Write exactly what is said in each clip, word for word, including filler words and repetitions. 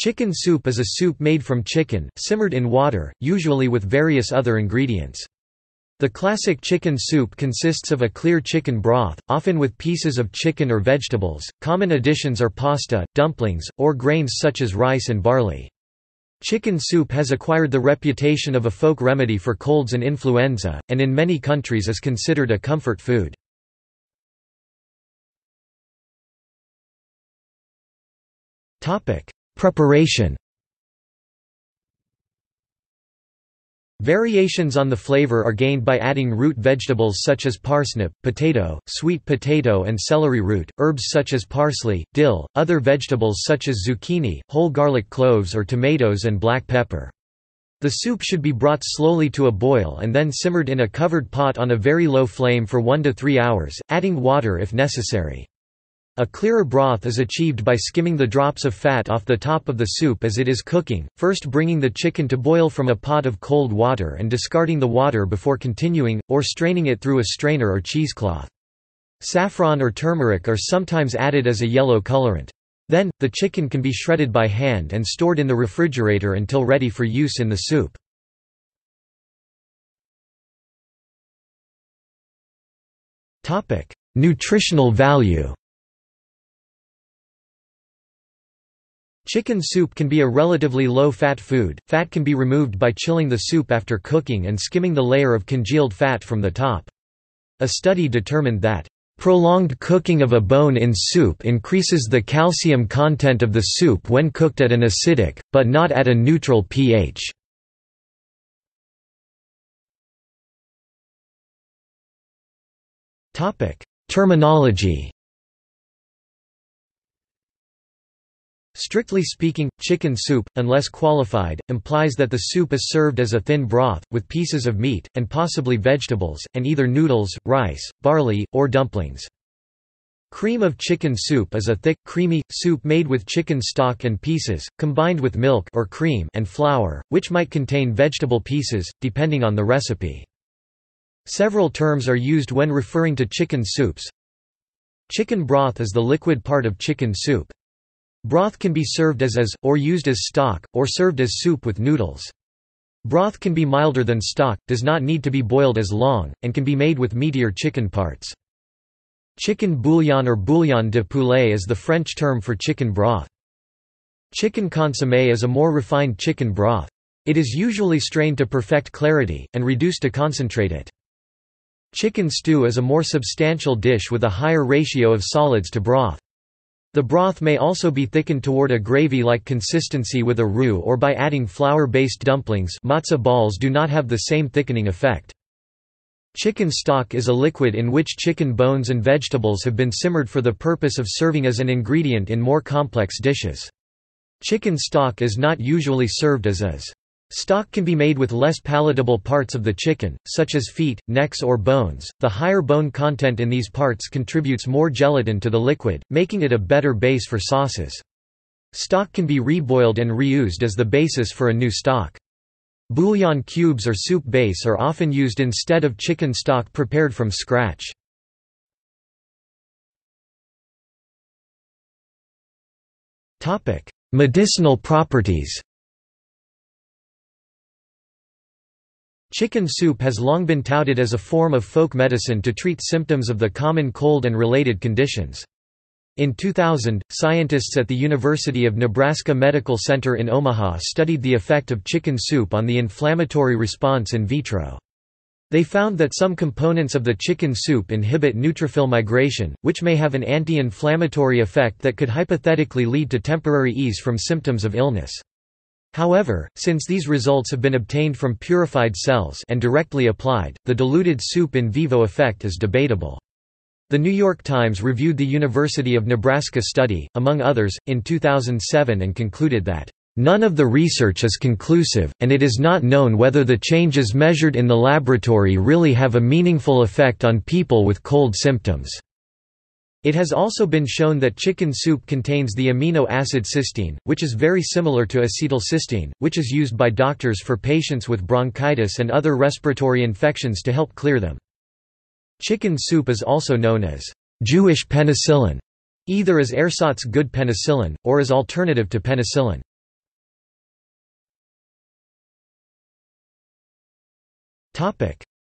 Chicken soup is a soup made from chicken, simmered in water, usually with various other ingredients. The classic chicken soup consists of a clear chicken broth, often with pieces of chicken or vegetables. Common additions are pasta, dumplings, or grains such as rice and barley. Chicken soup has acquired the reputation of a folk remedy for colds and influenza, and in many countries is considered a comfort food. Preparation. Variations on the flavor are gained by adding root vegetables such as parsnip, potato, sweet potato and celery root, herbs such as parsley, dill, other vegetables such as zucchini, whole garlic cloves or tomatoes and black pepper. The soup should be brought slowly to a boil and then simmered in a covered pot on a very low flame for one to three hours, adding water if necessary. A clearer broth is achieved by skimming the drops of fat off the top of the soup as it is cooking, first bringing the chicken to boil from a pot of cold water and discarding the water before continuing, or straining it through a strainer or cheesecloth. Saffron or turmeric are sometimes added as a yellow colorant. Then, the chicken can be shredded by hand and stored in the refrigerator until ready for use in the soup. Nutritional value. Chicken soup can be a relatively low-fat food. Fat can be removed by chilling the soup after cooking and skimming the layer of congealed fat from the top. A study determined that, "...prolonged cooking of a bone in soup increases the calcium content of the soup when cooked at an acidic, but not at a neutral pH." Terminology. Strictly speaking, chicken soup, unless qualified, implies that the soup is served as a thin broth, with pieces of meat, and possibly vegetables, and either noodles, rice, barley, or dumplings. Cream of chicken soup is a thick, creamy, soup made with chicken stock and pieces, combined with milk or cream and flour, which might contain vegetable pieces, depending on the recipe. Several terms are used when referring to chicken soups. Chicken broth is the liquid part of chicken soup. Broth can be served as is, or used as stock, or served as soup with noodles. Broth can be milder than stock, does not need to be boiled as long, and can be made with meatier chicken parts. Chicken bouillon or bouillon de poulet is the French term for chicken broth. Chicken consommé is a more refined chicken broth. It is usually strained to perfect clarity, and reduced to concentrate it. Chicken stew is a more substantial dish with a higher ratio of solids to broth. The broth may also be thickened toward a gravy-like consistency with a roux or by adding flour-based dumplings. Matzo balls do not have the same thickening effect. Chicken stock is a liquid in which chicken bones and vegetables have been simmered for the purpose of serving as an ingredient in more complex dishes. Chicken stock is not usually served as is. Stock can be made with less palatable parts of the chicken, such as feet, necks or bones. The higher bone content in these parts contributes more gelatin to the liquid, making it a better base for sauces. Stock can be reboiled and reused as the basis for a new stock. Bouillon cubes or soup base are often used instead of chicken stock prepared from scratch. Topic: Medicinal properties. Chicken soup has long been touted as a form of folk medicine to treat symptoms of the common cold and related conditions. In two thousand, scientists at the University of Nebraska Medical Center in Omaha studied the effect of chicken soup on the inflammatory response in vitro. They found that some components of the chicken soup inhibit neutrophil migration, which may have an anti-inflammatory effect that could hypothetically lead to temporary ease from symptoms of illness. However, since these results have been obtained from purified cells and directly applied, the diluted soup in vivo effect is debatable. The New York Times reviewed the University of Nebraska study, among others, in two thousand seven and concluded that, "None of the research is conclusive, and it is not known whether the changes measured in the laboratory really have a meaningful effect on people with cold symptoms." It has also been shown that chicken soup contains the amino acid cysteine, which is very similar to acetylcysteine, which is used by doctors for patients with bronchitis and other respiratory infections to help clear them. Chicken soup is also known as Jewish penicillin, either as ersatz good penicillin, or as alternative to penicillin.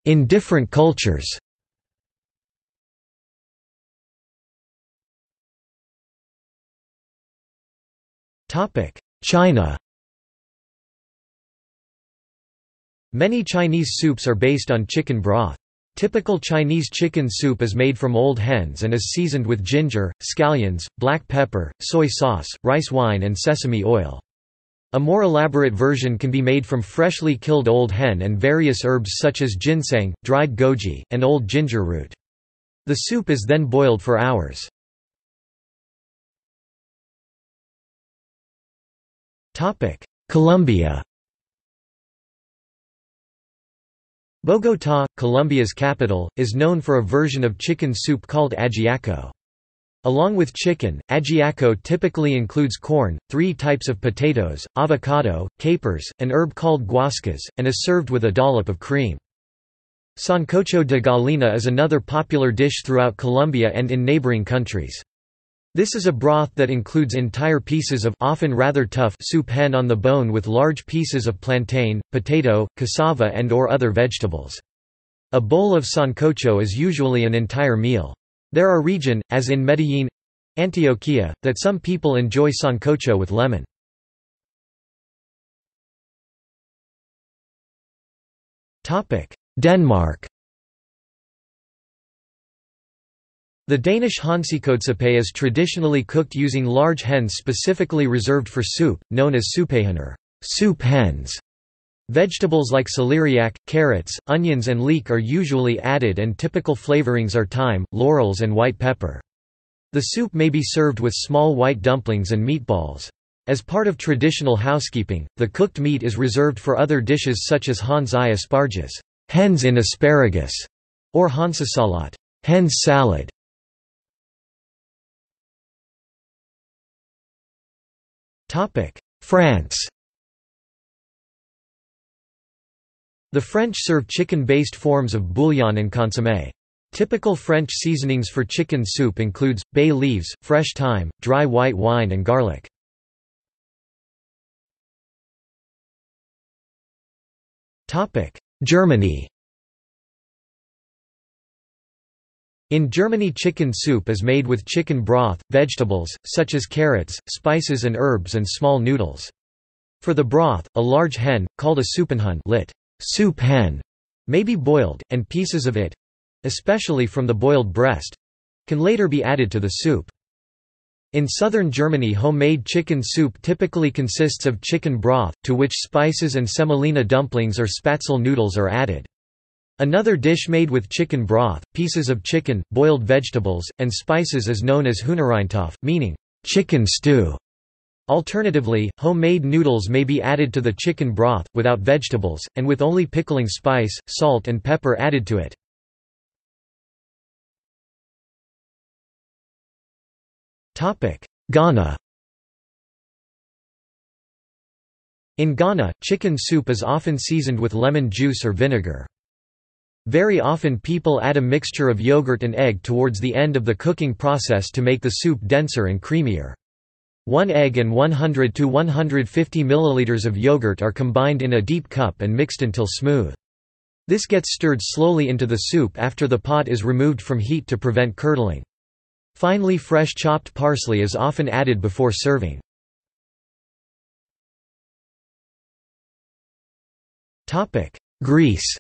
In different cultures. China. Many Chinese soups are based on chicken broth. Typical Chinese chicken soup is made from old hens and is seasoned with ginger, scallions, black pepper, soy sauce, rice wine and sesame oil. A more elaborate version can be made from freshly killed old hen and various herbs such as ginseng, dried goji, and old ginger root. The soup is then boiled for hours. Colombia. Bogotá, Colombia's capital, is known for a version of chicken soup called ajiaco. Along with chicken, ajiaco typically includes corn, three types of potatoes, avocado, capers, an herb called guascas, and is served with a dollop of cream. Sancocho de gallina is another popular dish throughout Colombia and in neighboring countries. This is a broth that includes entire pieces of often rather tough soup hen on the bone with large pieces of plantain, potato, cassava and or other vegetables. A bowl of sancocho is usually an entire meal. There are regions, as in Medellín, Antioquia, that some people enjoy sancocho with lemon. Denmark. The Danish hansekotsuppe is traditionally cooked using large hens specifically reserved for soup, known as soupehener, soup hens. Vegetables like celeriac, carrots, onions and leek are usually added and typical flavorings are thyme, laurels and white pepper. The soup may be served with small white dumplings and meatballs. As part of traditional housekeeping, the cooked meat is reserved for other dishes such as Hans I asparges, hens in asparagus, or Hansesalat, hens salad. France. The French serve chicken-based forms of bouillon and consommé. Typical French seasonings for chicken soup includes, bay leaves, fresh thyme, dry white wine and garlic. Germany. In Germany, chicken soup is made with chicken broth, vegetables, such as carrots, spices and herbs and small noodles. For the broth, a large hen, called a Suppenhund, lit. Soup hen, may be boiled, and pieces of it, especially from the boiled breast, can later be added to the soup. In southern Germany, homemade chicken soup typically consists of chicken broth, to which spices and semolina dumplings or spatzel noodles are added. Another dish made with chicken broth, pieces of chicken, boiled vegetables, and spices is known as Hühnereintopf, meaning, chicken stew. Alternatively, homemade noodles may be added to the chicken broth, without vegetables, and with only pickling spice, salt and pepper added to it. Ghana. In Ghana, chicken soup is often seasoned with lemon juice or vinegar. Very often people add a mixture of yogurt and egg towards the end of the cooking process to make the soup denser and creamier. One egg and one hundred to one hundred fifty milliliters of yogurt are combined in a deep cup and mixed until smooth. This gets stirred slowly into the soup after the pot is removed from heat to prevent curdling. Finally, fresh chopped parsley is often added before serving. Greece.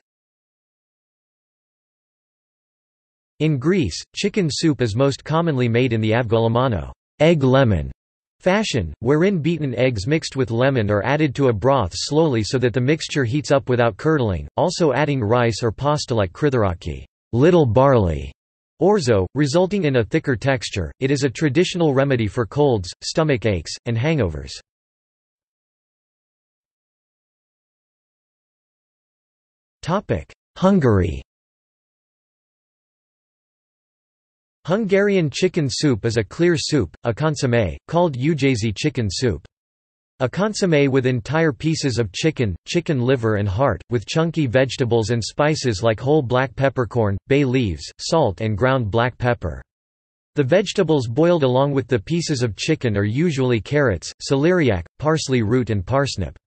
In Greece, chicken soup is most commonly made in the avgolamano, egg lemon fashion, wherein beaten eggs mixed with lemon are added to a broth slowly so that the mixture heats up without curdling, also adding rice or pasta like kritharaki, little barley, orzo, resulting in a thicker texture. It is a traditional remedy for colds, stomach aches, and hangovers. Topic: Hungary. Hungarian chicken soup is a clear soup, a consommé, called Újházi chicken soup. A consommé with entire pieces of chicken, chicken liver and heart, with chunky vegetables and spices like whole black peppercorn, bay leaves, salt and ground black pepper. The vegetables boiled along with the pieces of chicken are usually carrots, celeriac, parsley root and parsnip.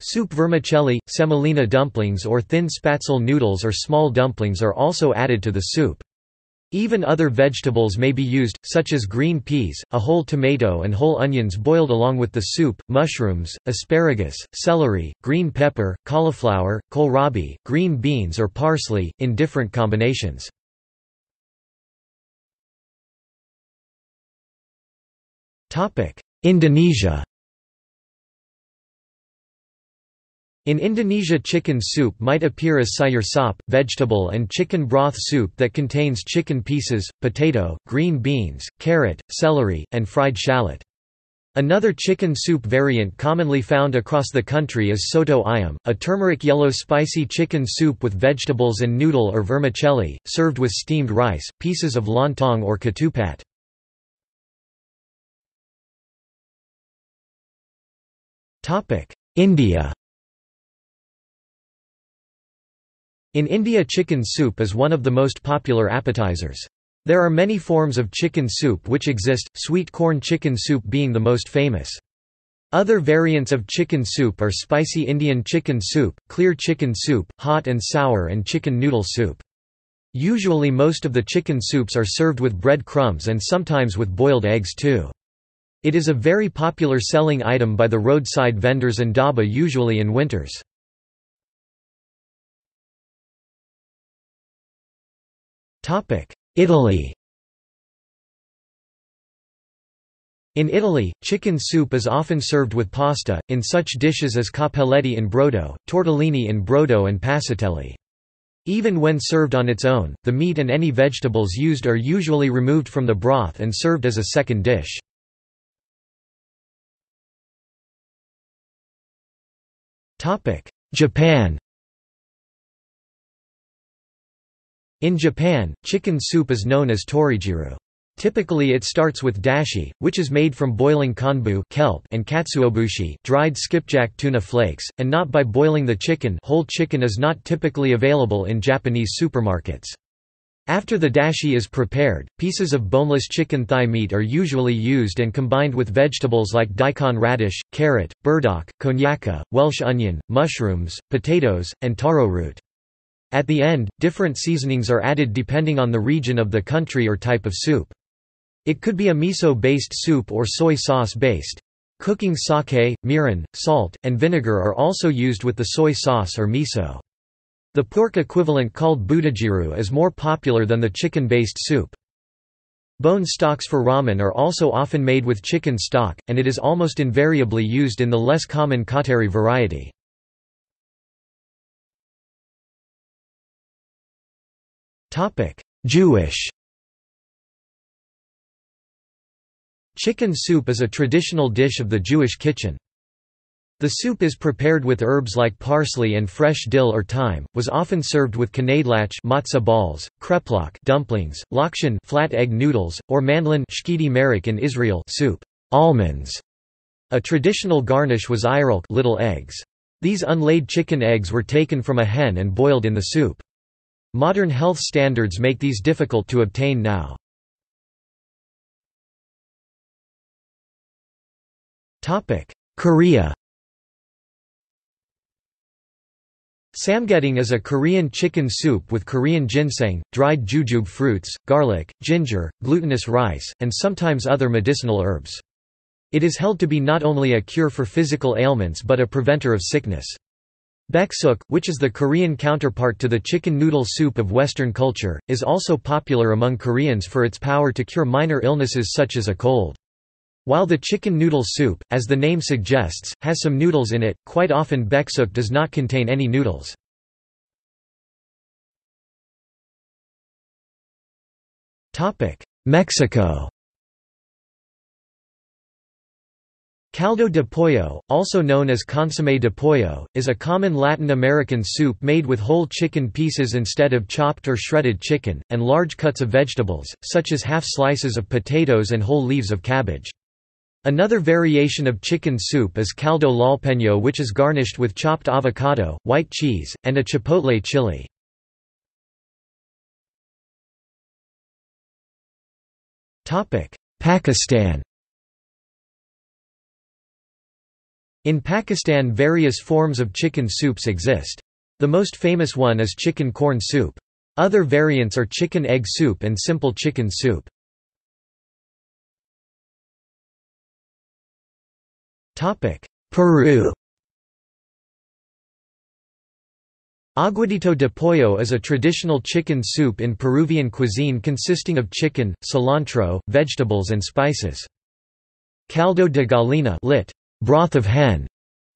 Soup vermicelli, semolina dumplings or thin spatzel noodles or small dumplings are also added to the soup. Even other vegetables may be used, such as green peas, a whole tomato and whole onions boiled along with the soup, mushrooms, asparagus, celery, green pepper, cauliflower, kohlrabi, green beans or parsley, in different combinations. Indonesia. In Indonesia, chicken soup might appear as sayur sop, vegetable and chicken broth soup that contains chicken pieces, potato, green beans, carrot, celery, and fried shallot. Another chicken soup variant commonly found across the country is soto ayam, a turmeric yellow spicy chicken soup with vegetables and noodle or vermicelli, served with steamed rice, pieces of lontong or ketupat. India. In India, chicken soup is one of the most popular appetizers. There are many forms of chicken soup which exist, sweet corn chicken soup being the most famous. Other variants of chicken soup are spicy Indian chicken soup, clear chicken soup, hot and sour and chicken noodle soup. Usually most of the chicken soups are served with bread crumbs and sometimes with boiled eggs too. It is a very popular selling item by the roadside vendors and dhaba, usually in winters. Italy. In Italy, chicken soup is often served with pasta, in such dishes as cappelletti in brodo, tortellini in brodo and passatelli. Even when served on its own, the meat and any vegetables used are usually removed from the broth and served as a second dish. Japan. In Japan, chicken soup is known as torigiru. Typically it starts with dashi, which is made from boiling kombu kelp and katsuobushi, dried skipjack tuna flakes, and not by boiling the chicken. Whole chicken is not typically available in Japanese supermarkets. After the dashi is prepared, pieces of boneless chicken thigh meat are usually used and combined with vegetables like daikon radish, carrot, burdock, konyaka, Welsh onion, mushrooms, potatoes, and taro root. At the end, different seasonings are added depending on the region of the country or type of soup. It could be a miso-based soup or soy sauce-based. Cooking sake, mirin, salt, and vinegar are also used with the soy sauce or miso. The pork equivalent called budojiru is more popular than the chicken-based soup. Bone stocks for ramen are also often made with chicken stock, and it is almost invariably used in the less common kateri variety. Jewish. Chicken soup is a traditional dish of the Jewish kitchen. The soup is prepared with herbs like parsley and fresh dill or thyme, was often served with kanedlach matzah balls, kreplach dumplings, lakshin flat egg noodles, or mandlin shkidi merek in Israel soup. Almonds. A traditional garnish was airulk little eggs. These unlaid chicken eggs were taken from a hen and boiled in the soup. Modern health standards make these difficult to obtain now. Korea. Samgyeong is a Korean chicken soup with Korean ginseng, dried jujube fruits, garlic, ginger, glutinous rice, and sometimes other medicinal herbs. It is held to be not only a cure for physical ailments but a preventer of sickness. Baeksuk, which is the Korean counterpart to the chicken noodle soup of Western culture, is also popular among Koreans for its power to cure minor illnesses such as a cold. While the chicken noodle soup, as the name suggests, has some noodles in it, quite often baeksuk does not contain any noodles. Mexico. Caldo de pollo, also known as consommé de pollo, is a common Latin American soup made with whole chicken pieces instead of chopped or shredded chicken, and large cuts of vegetables, such as half slices of potatoes and whole leaves of cabbage. Another variation of chicken soup is caldo lalpeño, which is garnished with chopped avocado, white cheese, and a chipotle chili. Pakistan. In Pakistan, various forms of chicken soups exist. The most famous one is chicken corn soup. Other variants are chicken egg soup and simple chicken soup. Peru. Aguadito de pollo is a traditional chicken soup in Peruvian cuisine consisting of chicken, cilantro, vegetables and spices. Caldo de gallina, lit. Broth of hen,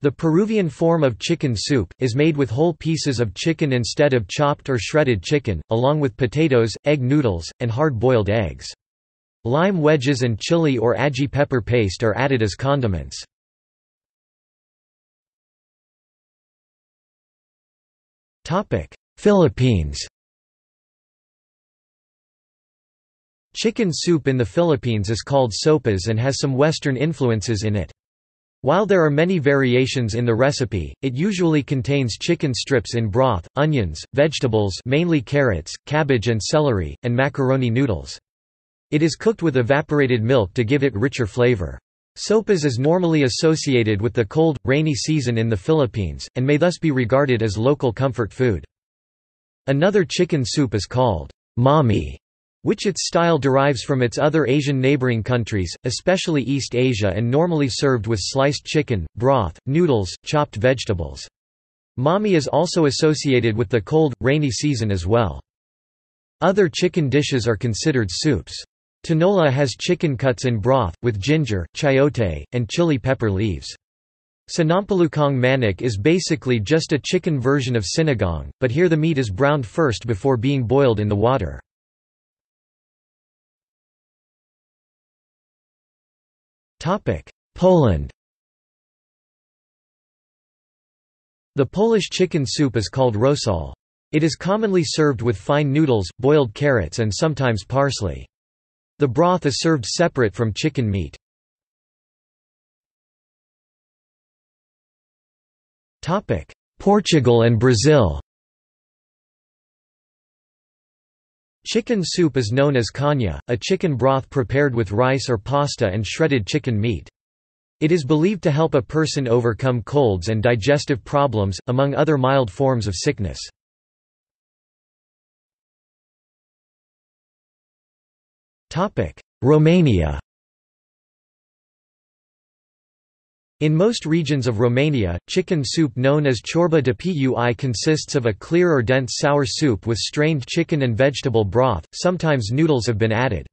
the Peruvian form of chicken soup, is made with whole pieces of chicken instead of chopped or shredded chicken, along with potatoes, egg noodles, and hard-boiled eggs. Lime wedges and chili or ají pepper paste are added as condiments. Philippines. Chicken soup in the Philippines is called sopas and has some Western influences in it. While there are many variations in the recipe, it usually contains chicken strips in broth, onions, vegetables mainly carrots, cabbage and celery, and macaroni noodles. It is cooked with evaporated milk to give it richer flavor. Sopas is normally associated with the cold, rainy season in the Philippines, and may thus be regarded as local comfort food. Another chicken soup is called mami, which its style derives from its other Asian neighboring countries, especially East Asia, and normally served with sliced chicken, broth, noodles, chopped vegetables. Mami is also associated with the cold, rainy season as well. Other chicken dishes are considered soups. Tinola has chicken cuts in broth, with ginger, chayote, and chili pepper leaves. Sinampalukang manok is basically just a chicken version of sinigang, but here the meat is browned first before being boiled in the water. Poland. The Polish chicken soup is called rosol. It is commonly served with fine noodles, boiled carrots and sometimes parsley. The broth is served separate from chicken meat. Portugal and Brazil. Chicken soup is known as canha, a chicken broth prepared with rice or pasta and shredded chicken meat. It is believed to help a person overcome colds and digestive problems, among other mild forms of sickness. Romania. In most regions of Romania, chicken soup known as ciorba de pui consists of a clear or dense sour soup with strained chicken and vegetable broth, sometimes noodles have been added.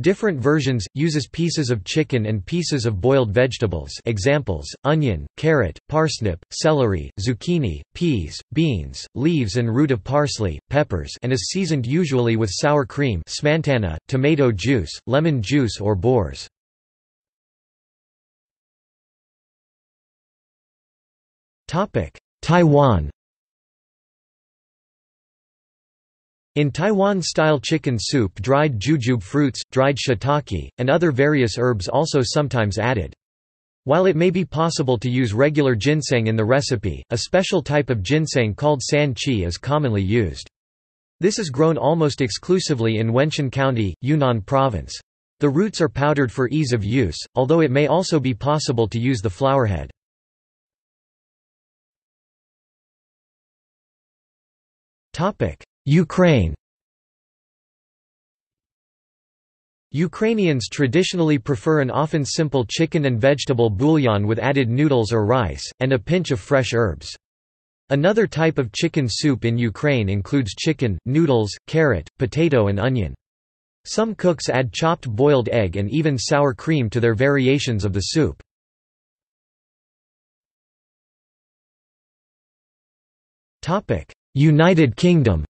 Different versions, uses pieces of chicken and pieces of boiled vegetables examples, onion, carrot, parsnip, celery, zucchini, peas, beans, leaves and root of parsley, peppers and is seasoned usually with sour cream smantana, tomato juice, lemon juice or borz. Taiwan. In Taiwan-style chicken soup, dried jujube fruits, dried shiitake, and other various herbs also sometimes added. While it may be possible to use regular ginseng in the recipe, a special type of ginseng called san qi is commonly used. This is grown almost exclusively in Wenxin County, Yunnan Province. The roots are powdered for ease of use, although it may also be possible to use the flowerhead. Ukraine. Ukrainians traditionally prefer an often simple chicken and vegetable bouillon with added noodles or rice, and a pinch of fresh herbs. Another type of chicken soup in Ukraine includes chicken, noodles, carrot, potato and onion. Some cooks add chopped boiled egg and even sour cream to their variations of the soup. United Kingdom.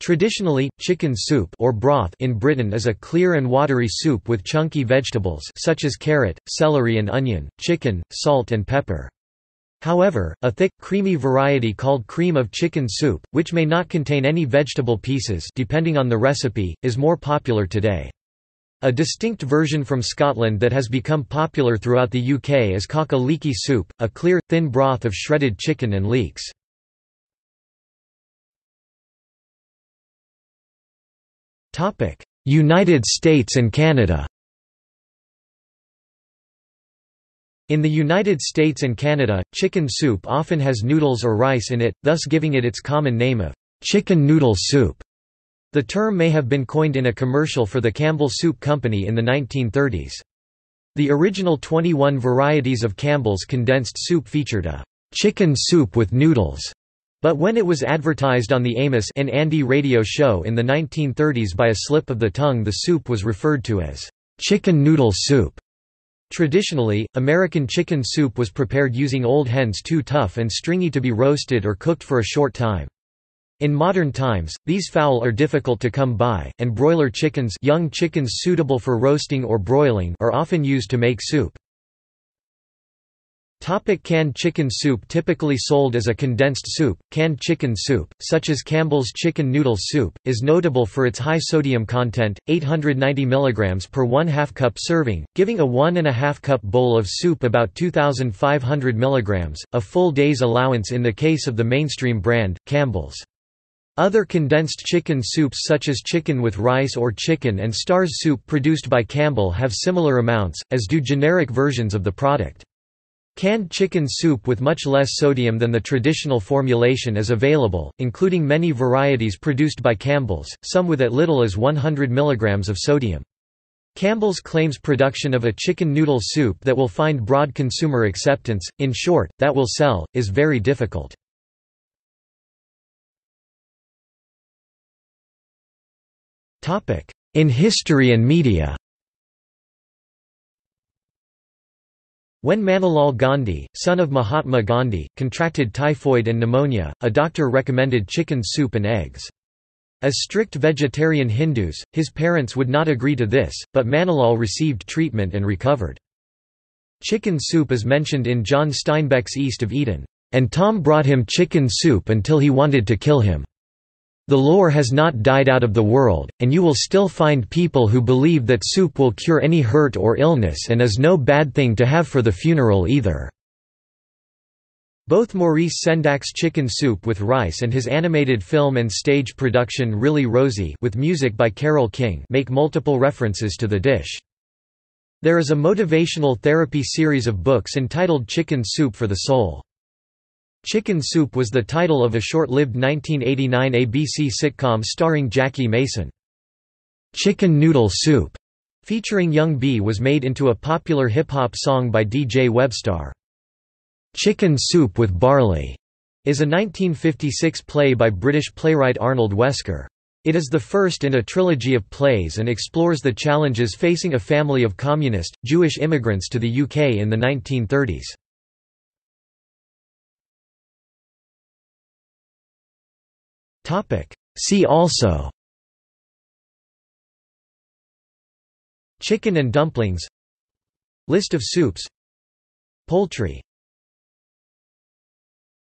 Traditionally, chicken soup or broth in Britain is a clear and watery soup with chunky vegetables such as carrot, celery and onion, chicken, salt and pepper. However, a thick, creamy variety called cream of chicken soup, which may not contain any vegetable pieces depending on the recipe, is more popular today. A distinct version from Scotland that has become popular throughout the U K is cock a leekie soup, a clear, thin broth of shredded chicken and leeks. United States and Canada. In the United States and Canada, chicken soup often has noodles or rice in it, thus giving it its common name of chicken noodle soup. The term may have been coined in a commercial for the Campbell Soup Company in the nineteen thirties. The original twenty-one varieties of Campbell's condensed soup featured a chicken soup with noodles, but when it was advertised on the Amos and Andy radio show in the nineteen thirties by a slip of the tongue, the soup was referred to as chicken noodle soup. Traditionally, American chicken soup was prepared using old hens too tough and stringy to be roasted or cooked for a short time. In modern times, these fowl are difficult to come by, and broiler chickens, young chickens suitable for roasting or broiling, are often used to make soup. Topic: canned chicken soup. Typically sold as a condensed soup, canned chicken soup, such as Campbell's chicken noodle soup, is notable for its high sodium content, eight hundred ninety milligrams per one half cup serving, giving a one and a half cup bowl of soup about two thousand five hundred milligrams, a full day's allowance in the case of the mainstream brand, Campbell's. Other condensed chicken soups such as chicken with rice or chicken and stars soup produced by Campbell have similar amounts, as do generic versions of the product. Canned chicken soup with much less sodium than the traditional formulation is available, including many varieties produced by Campbell's, some with as little as one hundred milligrams of sodium. Campbell's claims production of a chicken noodle soup that will find broad consumer acceptance, in short, that will sell, is very difficult. In history and media. When Manilal Gandhi, son of Mahatma Gandhi, contracted typhoid and pneumonia, a doctor recommended chicken soup and eggs. As strict vegetarian Hindus, his parents would not agree to this, but Manilal received treatment and recovered. Chicken soup is mentioned in John Steinbeck's East of Eden, "And Tom brought him chicken soup until he wanted to kill him." The lore has not died out of the world, and you will still find people who believe that soup will cure any hurt or illness and is no bad thing to have for the funeral either." Both Maurice Sendak's Chicken Soup with Rice and his animated film and stage production Really Rosie with music by Carole King make multiple references to the dish. There is a motivational therapy series of books entitled Chicken Soup for the Soul. Chicken Soup was the title of a short-lived nineteen eighty-nine A B C sitcom starring Jackie Mason. Chicken Noodle Soup, featuring Young B, was made into a popular hip-hop song by D J Webstar. Chicken Soup with Barley is a nineteen fifty-six play by British playwright Arnold Wesker. It is the first in a trilogy of plays and explores the challenges facing a family of communist, Jewish immigrants to the U K in the nineteen thirties. See also: Chicken and dumplings, List of soups, Poultry.